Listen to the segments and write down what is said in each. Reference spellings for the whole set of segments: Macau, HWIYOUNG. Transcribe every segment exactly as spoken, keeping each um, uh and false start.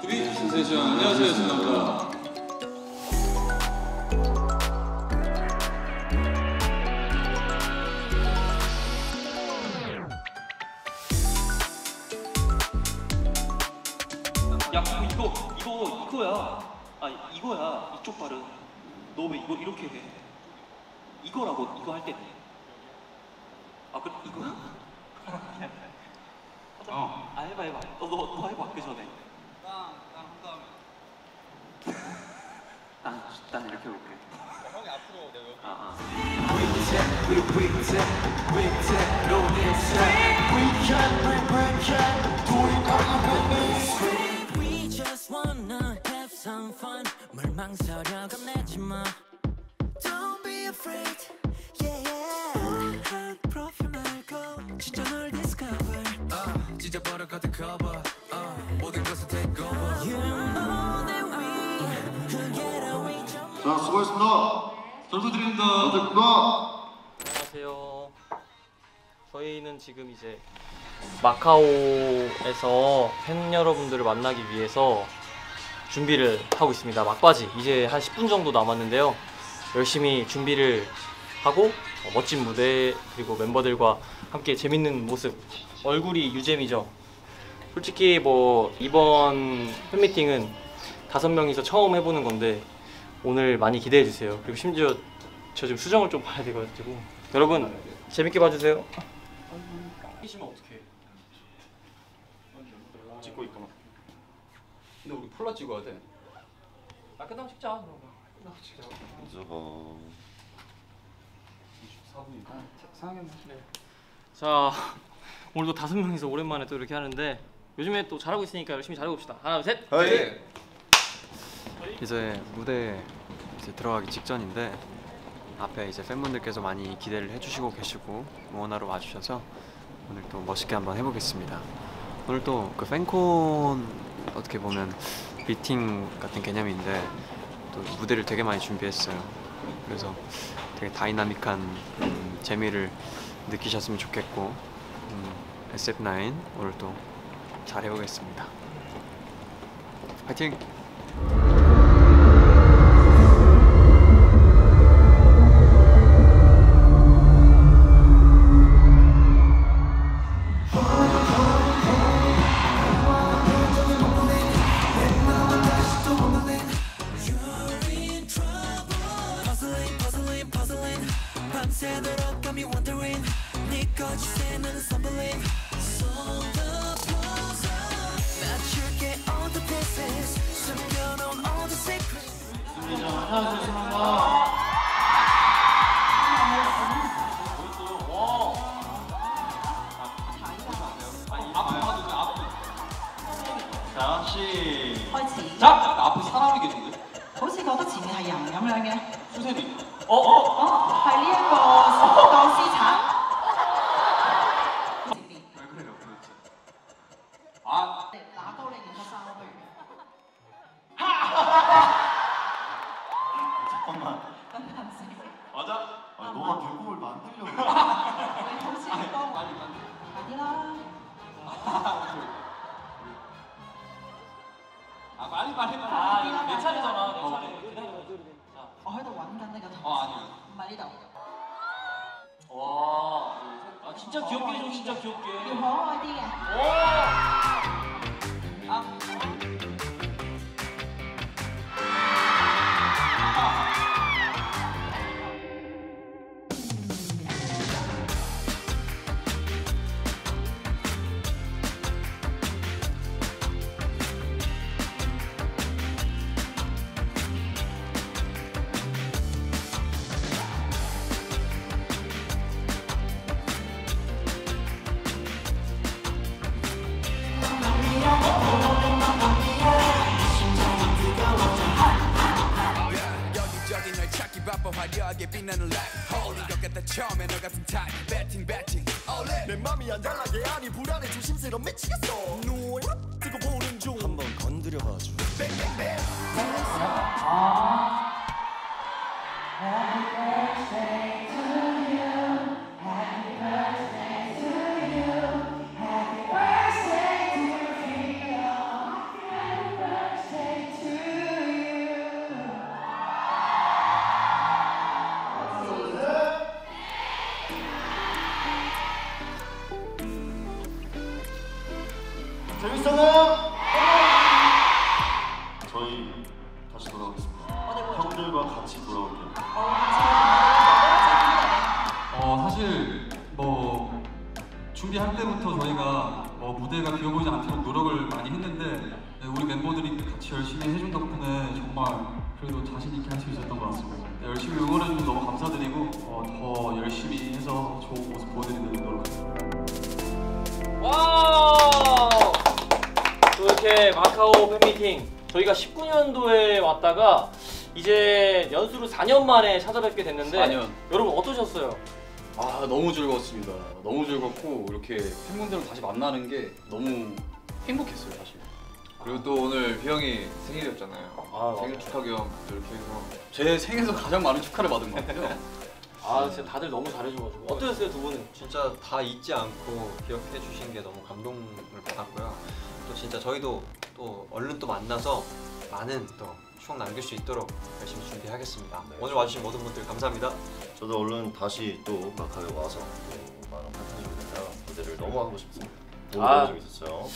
투비 센세이션 안녕하세요, 신나보다. 야 이거 이거 이거야. 아 이거야. 이쪽 발은 너 왜 이거 이렇게 해? 이거라고 이거 할 때. 아 그 이거야? 어. 아 해봐 해봐. 너 너 너 해봐 그 전에. 난난한 다음에. 난 난 이렇게 볼게. 형이 앞으로 내가. 아 아. Wanna have some fun 멀망설여 겁내지 마 Don't be afraid Yeah yeah 한 프로필 말고 진짜 널 discover uh, 찢어버려 cut the cover uh, 모든 것을 take over You know that we could get away 자 수고하셨습니다 점수 드립니다 안녕하세요 저희는 지금 이제 마카오에서 팬 여러분들을 만나기 위해서 준비를 하고 있습니다. 막바지 이제 한 십 분 정도 남았는데요. 열심히 준비를 하고 어, 멋진 무대 그리고 멤버들과 함께 재밌는 모습 얼굴이 유잼이죠. 솔직히 뭐 이번 팬미팅은 다섯 명이서 처음 해보는 건데 오늘 많이 기대해주세요. 그리고 심지어 저 지금 수정을 좀 봐야 돼가지고 여러분 재밌게 봐주세요. 끼시면 어떡해 찍고 있구나 근데 우리 폴라 찍어야 돼. 아 끝나고 찍자 그러면. 끝나고 찍자. 저거. 이십사 분이다. 상황이 네. 자 오늘도 다섯 명이서 오랜만에 또 이렇게 하는데 요즘에 또 잘하고 있으니까 열심히 잘해봅시다. 하나 둘 셋. 화이팅! 이제 무대 이제 들어가기 직전인데 앞에 이제 팬분들께서 많이 기대를 해주시고 계시고 응원하러 와주셔서 오늘 또 멋있게 한번 해보겠습니다. 오늘 또 그 팬콘 어떻게 보면 미팅 같은 개념인데 또 무대를 되게 많이 준비했어요. 그래서 되게 다이나믹한 음, 재미를 느끼셨으면 좋겠고 음, 에스에프 나인 오늘 또 잘 해보겠습니다. 파이팅! Happy birthday to you. Happy birthday to you. 재밌었나요? 네. 저희 다시 돌아오겠습니다. 아, 네, 형들과 같이 돌아올게요. 아, 어, 사실 뭐 준비할 때부터 저희가 뭐 무대가 비어 보이지 않도록 노력을 많이 했는데 네, 우리 멤버들이 같이 열심히 해준 덕분에 정말 그래도 자신 있게 할 수 있었던 것 같습니다. 네, 열심히 응원해주셔서 너무 감사드리고 어, 더 열심히 해서 좋은 모습 보여드리도록 노력하겠습니다. 와우! 이렇게 마카오 팬미팅 저희가 십구 년도에 왔다가 이제 연수로 사 년 만에 찾아뵙게 됐는데 사 년. 여러분 어떠셨어요? 아 너무 즐거웠습니다. 너무 즐겁고 이렇게 팬분들을 다시 만나는 게 너무 행복했어요 사실. 그리고 또 오늘 휘영이 생일이었잖아요. 아, 생일 축하 겸 이렇게 해서 제 생에서 가장 많은 축하를 받은 것 같아요. 아 진짜 다들 너무 잘해줘가지고 어떠셨어요 두 분은? 진짜 다 잊지 않고 기억해 주신 게 너무 감동을 받았고요. 또 진짜 저희도 또 얼른 또 만나서 많은 또 추억 남길 수 있도록 열심히 준비하겠습니다. 네. 오늘 와주신 모든 분들 감사합니다. 저도 얼른 다시 또 마카오에 와서 또 많은 팬분들과 무대를 너무 하고 싶습니다. 너무 아, 재밌었어요.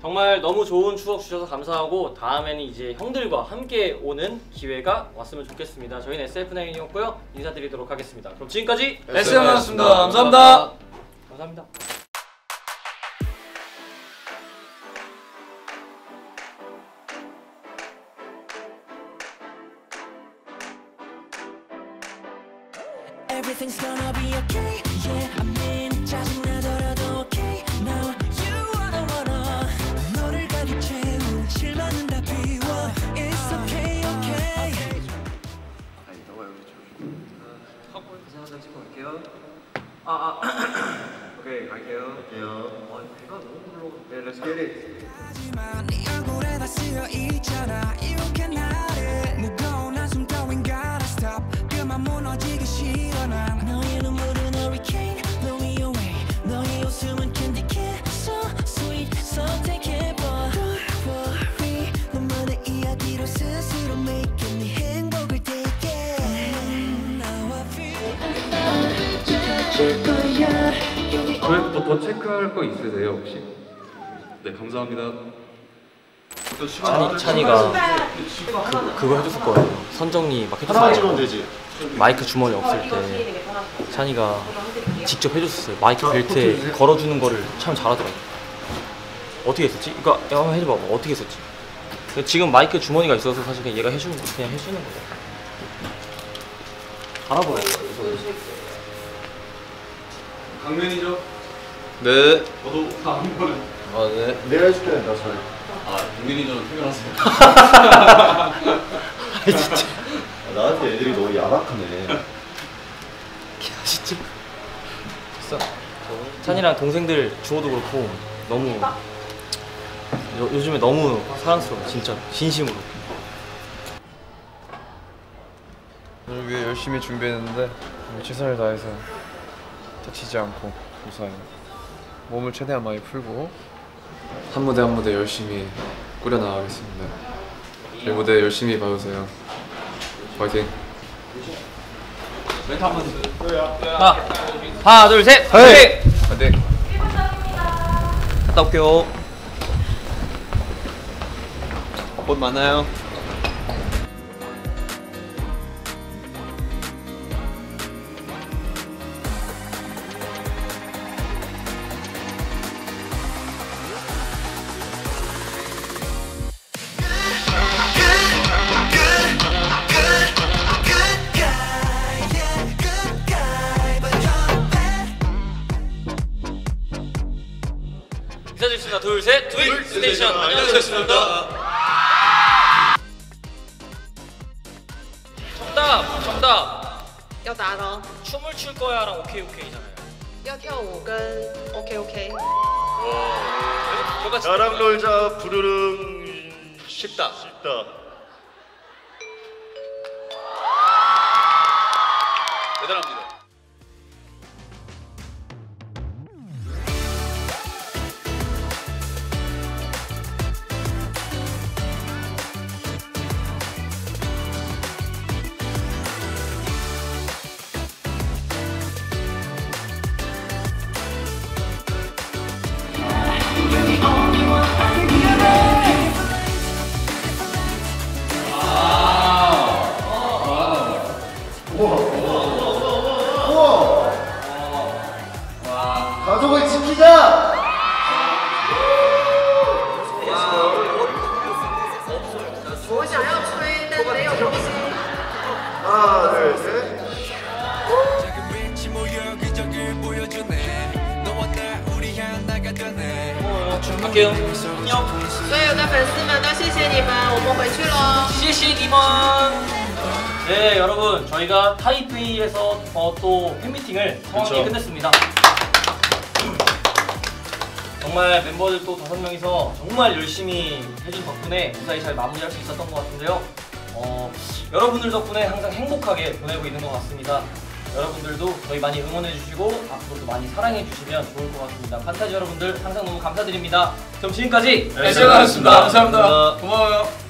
정말 너무 좋은 추억 주셔서 감사하고 다음에는 이제 형들과 함께 오는 기회가 왔으면 좋겠습니다. 저희는 에스에프나인이었고요. 인사드리도록 하겠습니다. 그럼 지금까지 에스에프나인이었습니다. 감사합니다. 감사합니다. Everything's gonna be okay. Yeah, I mean, 짜증나더라도 okay. Now you are the one. 너를 가리채우 실망은 다 비워. It's okay, okay. 아, 이따가 여기 좀. 컵볼 사진 찍고 갈게요. 아, 아. 오케이, 갈게요. 갈게요. 어, 배가 너무 불러. 네, let's get it. 하지만 네 얼굴에 다 쓰여 있잖아. You can hide it. 무거운 한숨 따윈 gotta stop. 그만 무너지기 싫어. 너의 눈물은 hurricane, blowing your way. 너의 웃음은 candy cane, so sweet, so take it, but don't worry. 너만의 이야기로 스스로 make 네 행복을 take it. 나와 feel 지워줄 거야. 저희 또 더 체크할 거 있으세요 혹시? 네 감사합니다. 또 찬이, 찬이가 그, 그거 해줬을 거예요. 선정리 막 해줬어요. 되지. 마이크 주머니 없을 때 찬이가 직접 해줬었어요. 마이크 벨트에 걸어주는 거를 참 잘하더라고요. 어떻게 했었지? 그러니까 한번 해줘봐. 어떻게 했었지? 지금 마이크 주머니가 있어서 사실 그냥 얘가 해주는 거 그냥 해주는 거예요. 알아봐요. 강면이죠? 네. 저도 다한 번에. 아 네. 내가 해줄게. 나 잘. 아, 동민이 저는 퇴근하세요. 아, 진짜. 아, 나한테 애들이 너무 야박하네. 진짜. 됐어. 찬이랑 동생들 주호도 그렇고 너무 요, 요즘에 너무 사랑스러워. 진짜 진심으로. 오늘 위해 열심히 준비했는데 최선을 다해서 다치지 않고 무사히 몸을 최대한 많이 풀고 한 무대 한 무대 열심히 꾸려나가겠습니다. 저희 무대 열심히 봐주세요. 화이팅! 멘트 한번 해주세요. 하나, 하나 둘, 셋! 화이팅! 화이팅! 갔다 올게요. 곧 만나요. 인사드리겠습니다. 둘, 셋, 트윅 스테이션! 안녕하셨습니다. 정답! 정답! 여자랑 춤을 출 거야랑 오케이 오케이잖아요. 여자오근 오케이 오케이. 와. 나랑 놀자 부르릉 쉽다. 쉽다. 대단합니다. I'm the only one. 방송을 지키자! 하나, 둘, 셋. 갈게요. 안녕. 所有的粉丝们都谢谢你们，我们回去喽。谢谢你们。 네, 여러분, 저희가 타이페이에서 어, 또 팬미팅을 성황리에 끝냈습니다. 정말 멤버들 또 다섯 명이서 정말 열심히 해준 덕분에 무사히 잘 마무리할 수 있었던 것 같은데요. 어, 여러분들 덕분에 항상 행복하게 보내고 있는 것 같습니다. 여러분들도 저희 많이 응원해주시고 앞으로도 많이 사랑해주시면 좋을 것 같습니다. 판타지 여러분들 항상 너무 감사드립니다. 그럼 지금까지 에스에프나인이었습니다. 감사합니다. 감사합니다. 고마워요.